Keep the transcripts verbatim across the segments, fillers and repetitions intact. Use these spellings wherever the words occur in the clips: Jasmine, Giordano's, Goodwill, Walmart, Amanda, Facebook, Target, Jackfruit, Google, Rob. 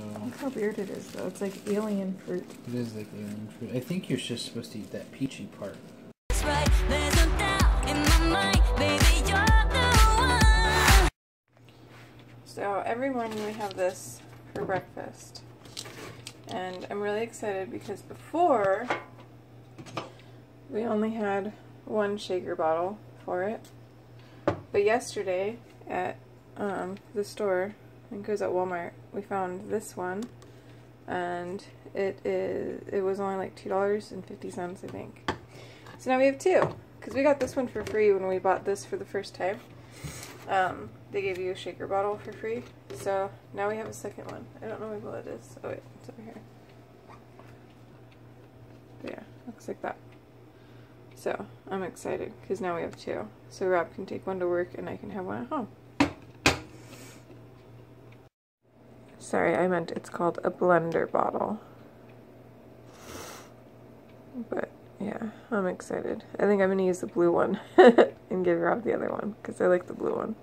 Look how weird it is, though. It's like alien fruit. It is like alien fruit. I think you're just supposed to eat that peachy part. That's right. There's no doubt in my mind, baby, you're the one. So every morning we have this for breakfast. And I'm really excited because before, we only had one shaker bottle for it. But yesterday at um, the store, I think it was at Walmart, we found this one, and it is it was only like two dollars and fifty cents, I think. So now we have two, because we got this one for free when we bought this for the first time. Um, they gave you a shaker bottle for free, so now we have a second one. I don't know where it is. Oh wait, it's over here. But yeah, looks like that. So I'm excited because now we have two. So Rob can take one to work and I can have one at home. Sorry, I meant it's called a blender bottle. But yeah, I'm excited. I think I'm going to use the blue one and give Rob the other one because I like the blue one.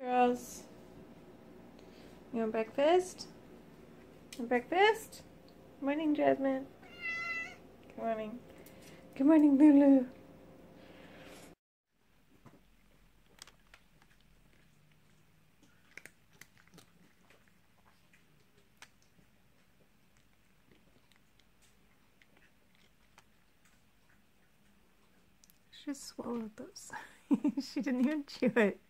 Girls, you want breakfast? You want breakfast? Good morning, Jasmine. Good morning. Good morning, Lulu. She just swallowed those. She didn't even chew it.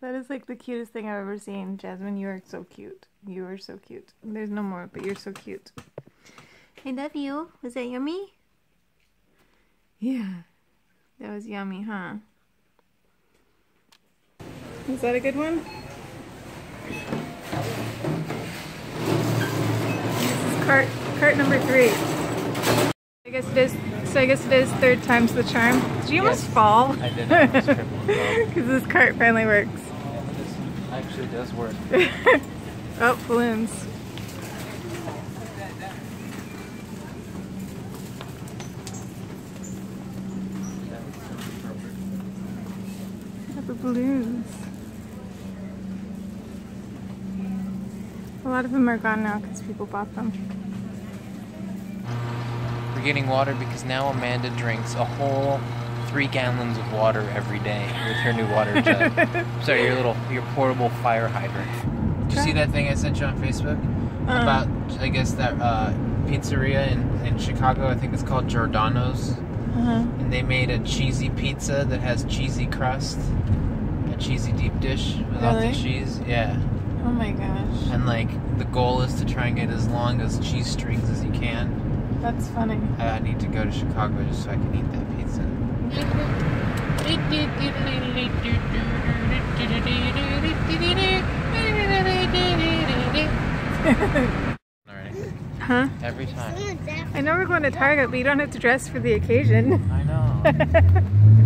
That is like the cutest thing I've ever seen. Jasmine, you are so cute. You are so cute. There's no more, but you're so cute. I love you. Was that yummy? Yeah. That was yummy, huh? Is that a good one? This is cart, cart number three. I guess it is. So I guess it is third time's the charm. Did you yes, almost fall? I did. I almost tripped myself. Because this cart finally works. Yeah, this actually does work. Oh, balloons. Yeah, the balloons. A lot of them are gone now because people bought them. Getting water because now Amanda drinks a whole three gallons of water every day with her new water jug. Sorry, your little, your portable fire hydrant. Did you see that thing I sent you on Facebook? Uh, About, I guess, that uh, pizzeria in, in Chicago, I think it's called Giordano's. Uh-huh. And they made a cheesy pizza that has cheesy crust, a cheesy deep dish without really? the cheese. Yeah. Oh my gosh. And like, the goal is to try and get as long as cheese strings as you can. That's funny. I need to go to Chicago just so I can eat that pizza. Alright. Huh? Every time. I know we're going to Target, but you don't have to dress for the occasion. I know.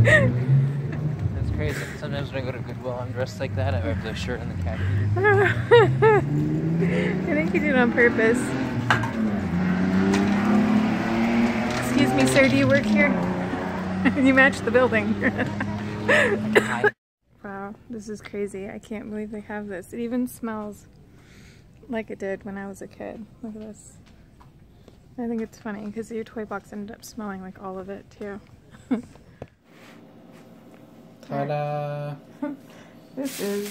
That's crazy. Sometimes when I go to Goodwill, I'm dressed like that. I have the shirt and the khakis. I think you did it on purpose. Excuse me, sir, do you work here? You match the building. Wow, this is crazy. I can't believe they have this. It even smells like it did when I was a kid. Look at this. I think it's funny because your toy box ended up smelling like all of it, too. Ta-da! This is,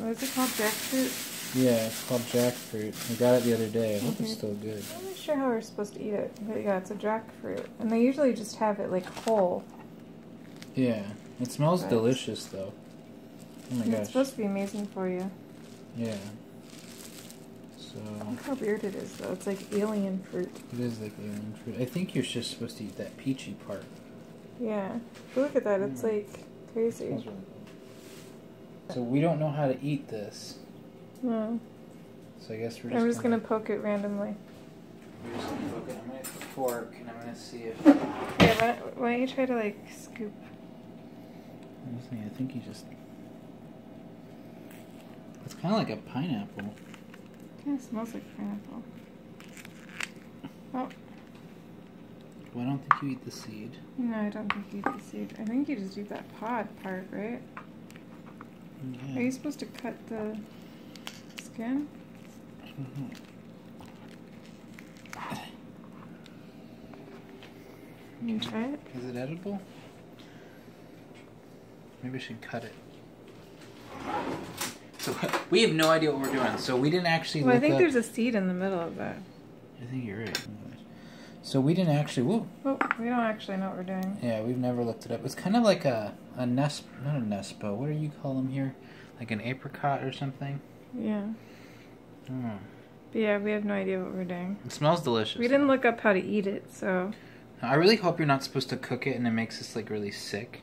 what is it called? Jackfruit? Yeah, it's called jackfruit. I got it the other day. I hope mm-hmm. it's still good. Sure how we're supposed to eat it, but yeah, it's a jackfruit, and they usually just have it like whole. Yeah. It smells but delicious though. Oh my gosh. It's supposed to be amazing for you. Yeah. So. Look how weird it is though. It's like alien fruit. It is like alien fruit. I think you're just supposed to eat that peachy part. Yeah. But look at that. It's mm. like crazy. It smells really good. So we don't know how to eat this. No. So I guess we're just I'm just going to poke it randomly. We're just going to poke it. I'm going to put the fork and I'm going to see if... Yeah, why don't, why don't you try to like scoop? I think you just... It's kind of like a pineapple. It kind of smells like pineapple. Oh. Well, I don't think you eat the seed. No, I don't think you eat the seed. I think you just eat that pod part, right? Yeah. Are you supposed to cut the skin? Mm-hmm. Can you try it? Is it edible? Maybe I should cut it. So we have no idea what we're doing. So we didn't actually. Well, look I think up. There's a seed in the middle of that. I think you're right. So we didn't actually. Whoa. Oh, we don't actually know what we're doing. Yeah, we've never looked it up. It's kind of like a a nesp, not a nespo. What do you call them here? Like an apricot or something. Yeah. Mm. But yeah, we have no idea what we're doing. It smells delicious. We didn't look up how to eat it, so. I really hope you're not supposed to cook it, and it makes us like really sick.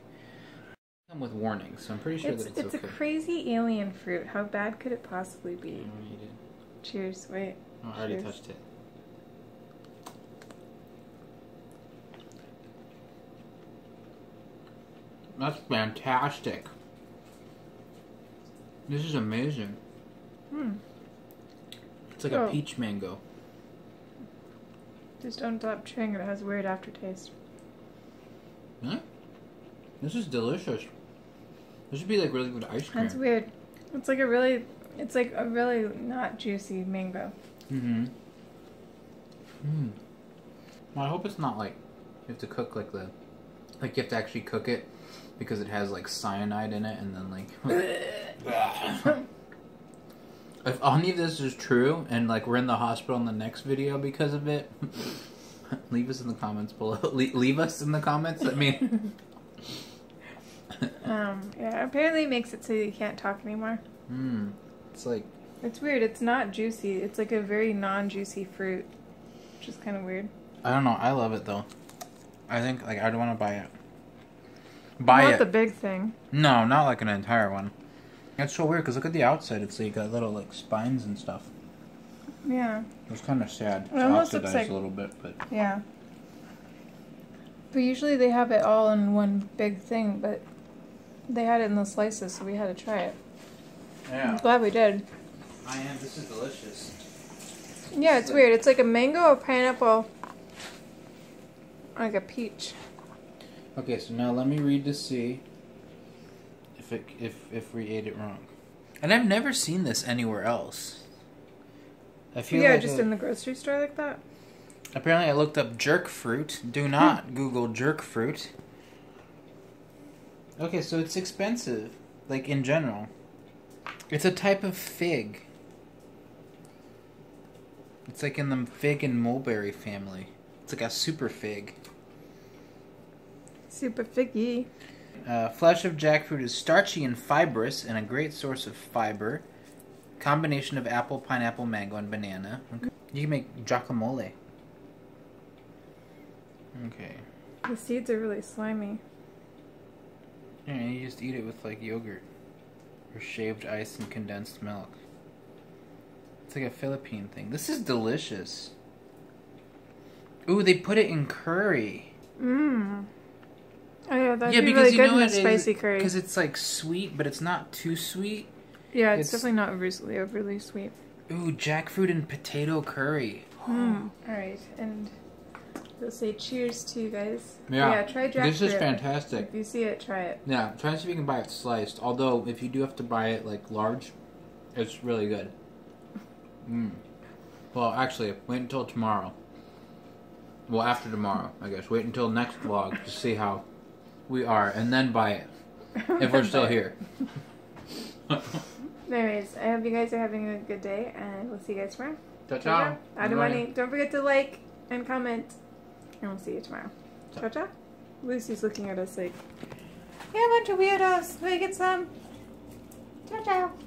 With warnings, so I'm pretty sure it's, that it's, it's okay. It's a crazy alien fruit. How bad could it possibly be? I'm gonna eat it. Cheers. Wait. Oh, I already touched it. That's fantastic. This is amazing. Hmm. It's like oh. a peach mango. Just don't stop chewing it. It has a weird aftertaste. Huh? This is delicious. This should be like really good ice cream. That's weird. It's like a really, it's like a really not juicy mango. Mm-hmm. Mm. Well, I hope it's not like, you have to cook like the, like you have to actually cook it because it has like cyanide in it and then like. If any of this is true and like we're in the hospital in the next video because of it, leave us in the comments below. Le leave us in the comments, I mean. um, yeah, apparently it makes it so you can't talk anymore. Mm, it's like... It's weird, it's not juicy. It's like a very non-juicy fruit, which is kind of weird. I don't know, I love it though. I think, like, I'd want to buy it. Buy not it. Not the big thing. No, not like an entire one. It's so weird, because look at the outside, it's like got little, like, spines and stuff. Yeah. It's kind of sad. It almost looks like... a little bit, but... Yeah. But usually they have it all in one big thing, but they had it in the slices, so we had to try it. Yeah. I'm glad we did. I am. This is delicious. Yeah, it's weird. It's like a mango, a pineapple, like a peach. Okay, so now let me read to see if it, if if we ate it wrong. And I've never seen this anywhere else. I feel yeah, like just a... in the grocery store like that. Apparently I looked up jerk fruit. Do not Google jerk fruit. Okay, so it's expensive, like in general. It's a type of fig. It's like in the fig and mulberry family. It's like a super fig. Super figgy. Uh, flesh of jackfruit is starchy and fibrous and a great source of fiber. Combination of apple, pineapple, mango, and banana. Okay. You can make guacamole. Okay. The seeds are really slimy. Yeah, you just eat it with like yogurt or shaved ice and condensed milk. It's like a Philippine thing. This is delicious. Ooh, they put it in curry. Mmm. Oh yeah, that'd yeah, be really good in a spicy is, curry. Because it's like sweet, but it's not too sweet. Yeah, it's, it's definitely not overly, overly sweet. Ooh, jackfruit and potato curry. Mmm. Alright, and... They'll say cheers to you guys. Yeah, yeah try jackfruit. This is fantastic. If you see it, try it. Yeah, try and see if you can buy it sliced. Although, if you do have to buy it, like, large, it's really good. Mm. Well, actually, wait until tomorrow. Well, after tomorrow, I guess. Wait until next vlog to see how we are, and then buy it. If we're still here. Anyways, I hope you guys are having a good day, and we'll see you guys tomorrow. Ciao, ciao. Don't forget to like and comment. And we'll see you tomorrow. Ciao, ciao. Lucy's looking at us like, You're a bunch of weirdos. Let me get some. Ciao, ciao.